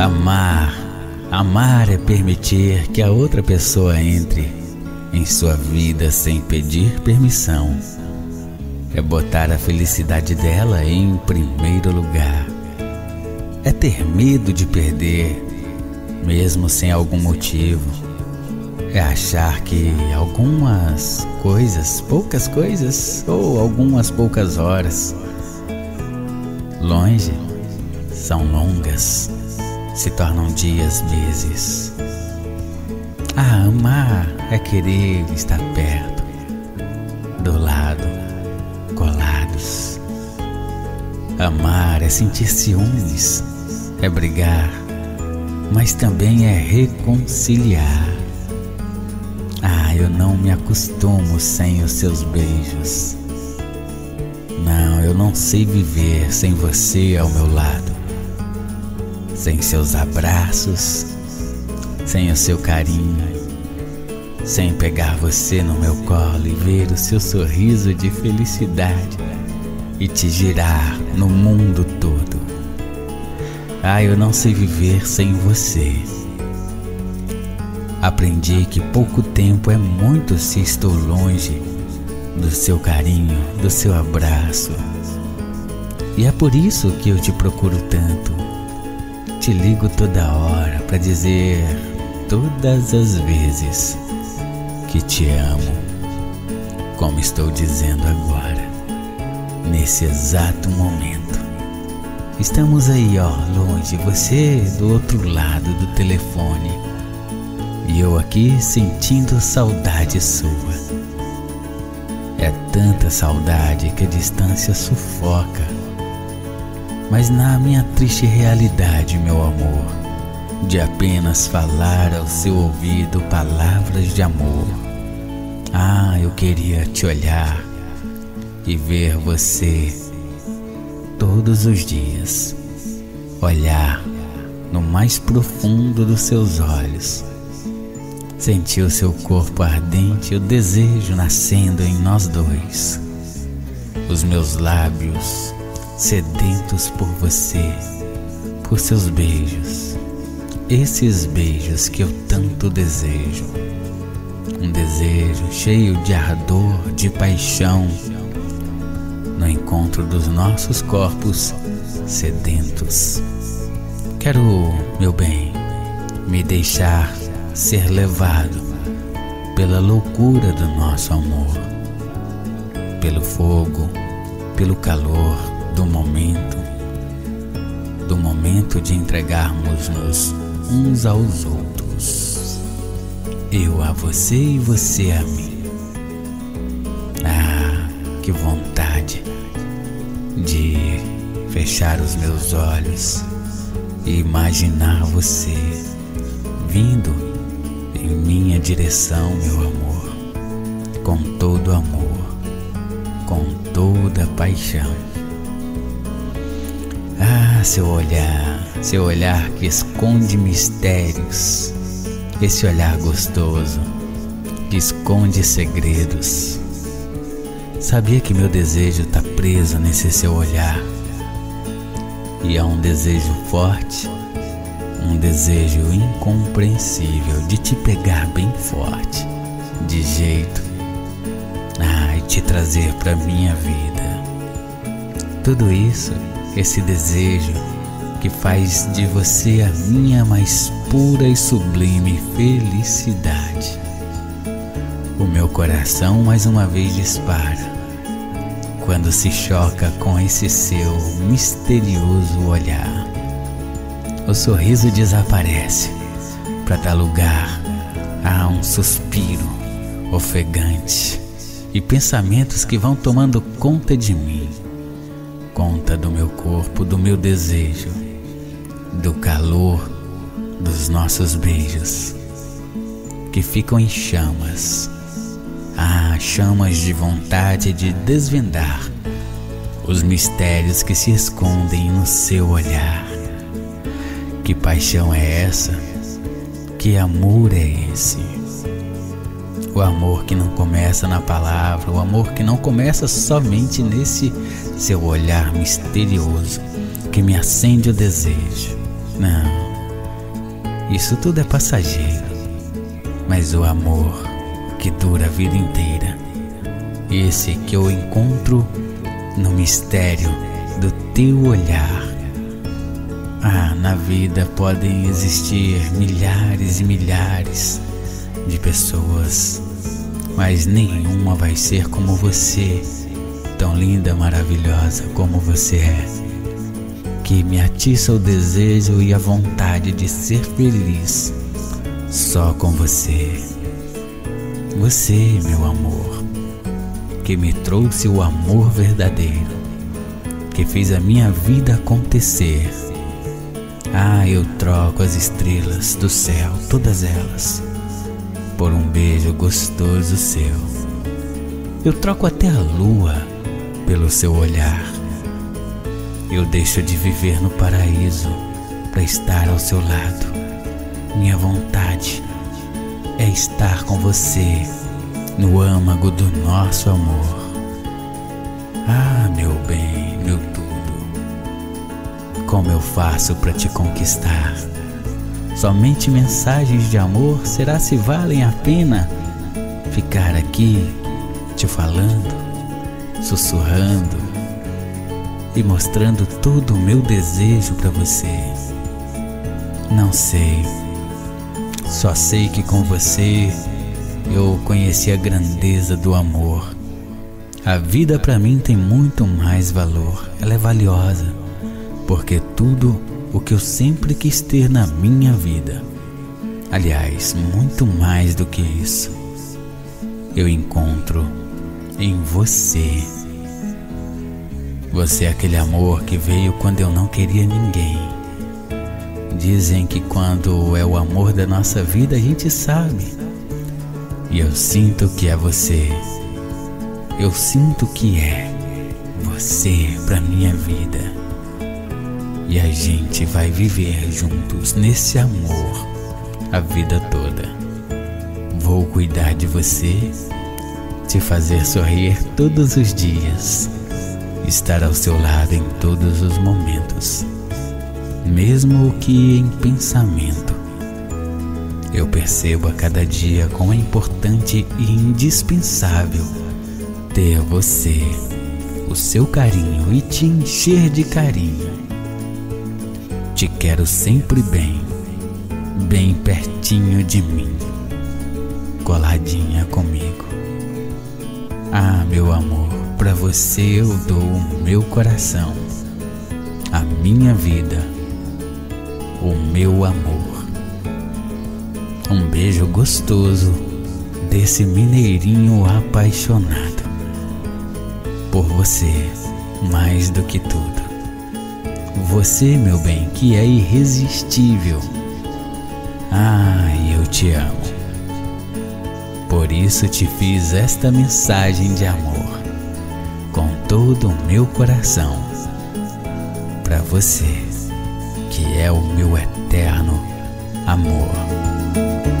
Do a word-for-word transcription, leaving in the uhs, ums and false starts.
Amar. Amar é permitir que a outra pessoa entre em sua vida sem pedir permissão. É botar a felicidade dela em primeiro lugar. É ter medo de perder, mesmo sem algum motivo. É achar que algumas coisas, poucas coisas, ou algumas poucas horas longe são longas, se tornam dias, meses. Ah, amar é querer estar perto, do lado, colados. Amar é sentir ciúmes, é brigar, mas também é reconciliar. Ah, eu não me acostumo sem os seus beijos. Não, eu não sei viver sem você ao meu lado. Sem seus abraços, sem o seu carinho, sem pegar você no meu colo e ver o seu sorriso de felicidade e te girar no mundo todo. Ah, eu não sei viver sem você. Aprendi que pouco tempo é muito se estou longe do seu carinho, do seu abraço. E é por isso que eu te procuro tanto. Te ligo toda hora para dizer todas as vezes que te amo, como estou dizendo agora, nesse exato momento. Estamos aí, ó, longe, você do outro lado do telefone. E eu aqui sentindo saudade sua. É tanta saudade que a distância sufoca. Mas na minha triste realidade, meu amor, de apenas falar ao seu ouvido palavras de amor. Ah, eu queria te olhar e ver você todos os dias. Olhar no mais profundo dos seus olhos. Senti o seu corpo ardente, o desejo nascendo em nós dois. Os meus lábios sedentos por você, por seus beijos. Esses beijos que eu tanto desejo. Um desejo cheio de ardor, de paixão. No encontro dos nossos corpos sedentos. Quero, meu bem, me deixar ser levado pela loucura do nosso amor, pelo fogo, pelo calor do momento, do momento de entregarmos-nos uns aos outros, eu a você e você a mim. Ah, que vontade de fechar os meus olhos e imaginar você vindo em minha direção, meu amor, com todo amor, com toda paixão. Ah, seu olhar, seu olhar que esconde mistérios, esse olhar gostoso que esconde segredos. Sabia que meu desejo está preso nesse seu olhar, e é um desejo forte. Um desejo incompreensível de te pegar bem forte, de jeito, ah, e te trazer para minha vida. Tudo isso, esse desejo que faz de você a minha mais pura e sublime felicidade. O meu coração mais uma vez dispara quando se choca com esse seu misterioso olhar. O sorriso desaparece para dar lugar a um suspiro ofegante e pensamentos que vão tomando conta de mim, conta do meu corpo, do meu desejo, do calor dos nossos beijos que ficam em chamas. Ah, chamas de vontade de desvendar os mistérios que se escondem no seu olhar. Que paixão é essa? Que amor é esse? O amor que não começa na palavra, o amor que não começa somente nesse seu olhar misterioso que me acende o desejo. Não, Isso tudo é passageiro, mas o amor que dura a vida inteira, esse que eu encontro no mistério do teu olhar. Ah, na vida podem existir milhares e milhares de pessoas, mas nenhuma vai ser como você, tão linda, maravilhosa como você é, que me atiça o desejo e a vontade de ser feliz só com você. Você, meu amor, que me trouxe o amor verdadeiro, que fez a minha vida acontecer. Ah, eu troco as estrelas do céu, todas elas, por um beijo gostoso seu. Eu troco até a lua pelo seu olhar. Eu deixo de viver no paraíso para estar ao seu lado. Minha vontade é estar com você no âmago do nosso amor. Ah, meu bem, meu tudo, como eu faço para te conquistar? Somente mensagens de amor, será se valem a pena ficar aqui te falando, sussurrando e mostrando todo o meu desejo para você? Não sei, só sei que com você eu conheci a grandeza do amor. A vida para mim tem muito mais valor, ela é valiosa, porque tudo o que eu sempre quis ter na minha vida, aliás, muito mais do que isso, eu encontro em você. Você é aquele amor que veio quando eu não queria ninguém. Dizem que quando é o amor da nossa vida a gente sabe. E eu sinto que é você. Eu sinto que é você pra minha vida. E a gente vai viver juntos nesse amor a vida toda. Vou cuidar de você, te fazer sorrir todos os dias, estar ao seu lado em todos os momentos, mesmo que em pensamento. Eu percebo a cada dia quão é importante e indispensável ter você, o seu carinho, e te encher de carinho. Te quero sempre bem, bem pertinho de mim, coladinha comigo. Ah, meu amor, para você eu dou o meu coração, a minha vida, o meu amor. Um beijo gostoso desse mineirinho apaixonado por você, mais do que tudo. Você, meu bem, que é irresistível. Ai, eu te amo. Por isso te fiz esta mensagem de amor, com todo o meu coração, pra você, que é o meu eterno amor.